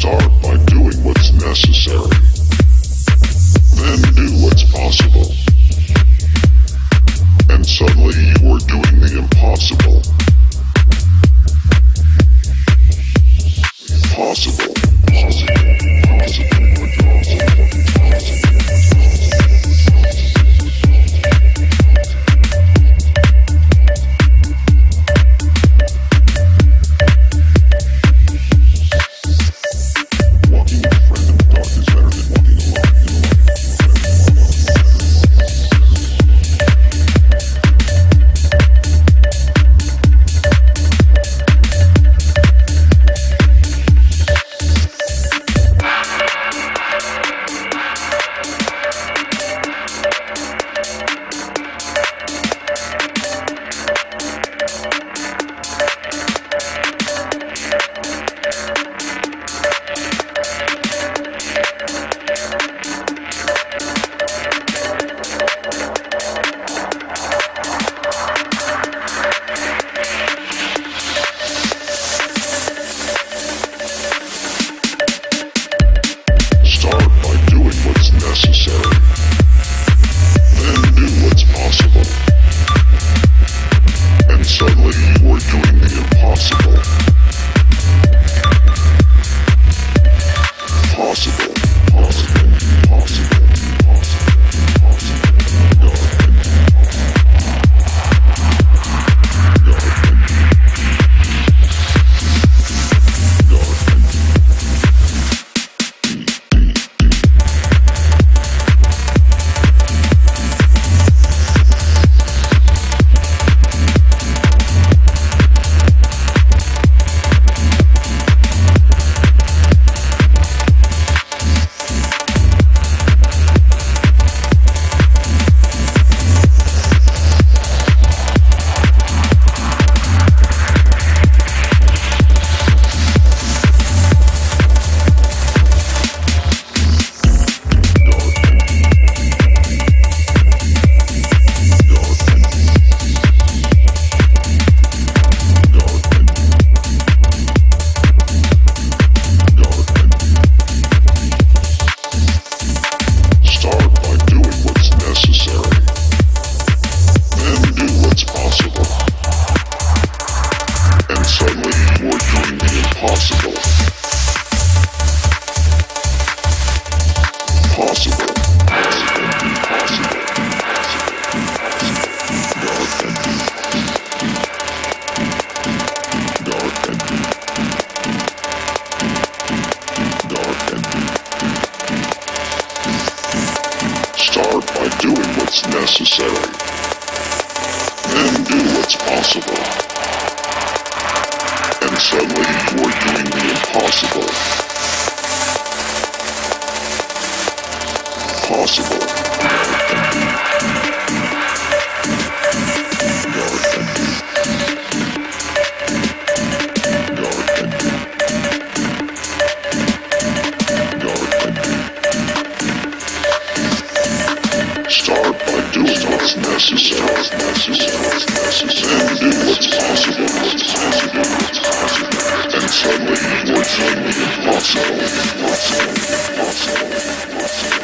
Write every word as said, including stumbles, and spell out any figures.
Start by doing what's necessary. Then do what's possible. And suddenly you are doing the impossible. Possible. Necessary. Then do what's possible. And suddenly you are doing the impossible. Possible. Necessary, necessary, necessary, and do what's possible, what's possible, what's possible, and suddenly you are doing the impossible, impossible, impossible, impossible.